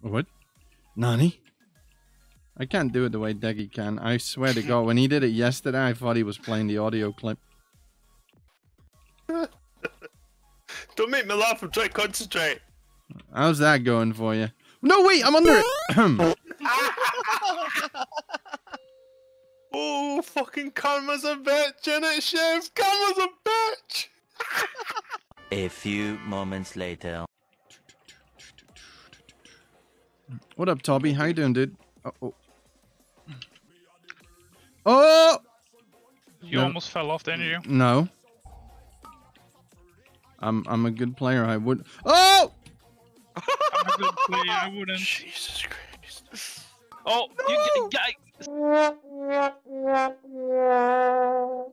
What? Nani? I can't do it the way Deggy can. I swear to God, when he did it yesterday, I thought he was playing the audio clip. Don't make me laugh, I'm trying to concentrate. How's that going for you? No, wait, I'm under it! Oh, fucking karma's a bitch, innit, Chef? Karma's a bitch! A few moments later. What up, Toby? How you doing, dude? Uh-oh. Oh! You almost fell off, didn't you? No. I'm a good player, I would. Oh! I'm a good player, I wouldn't. Jesus Christ. Oh, no! You guys.